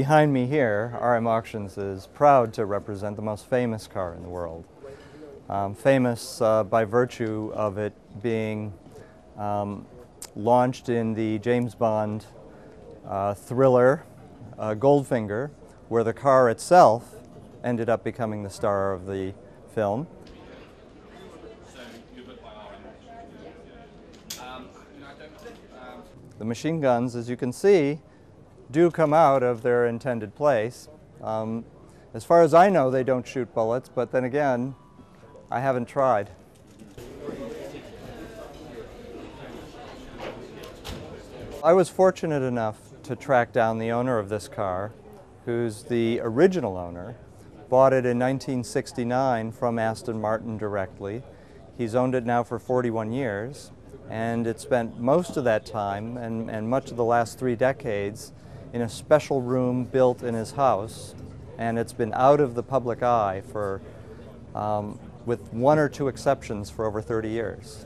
Behind me here, RM Auctions is proud to represent the most famous car in the world. Famous by virtue of it being launched in the James Bond thriller Goldfinger, where the car itself ended up becoming the star of the film. The machine guns, as you can see, do come out of their intended place. As far as I know, they don't shoot bullets, but then again, I haven't tried. I was fortunate enough to track down the owner of this car, who's the original owner, bought it in 1969 from Aston Martin directly. He's owned it now for 41 years, and it spent most of that time and much of the last 3 decades in a special room built in his house, and it's been out of the public eye for, with 1 or 2 exceptions, for over 30 years.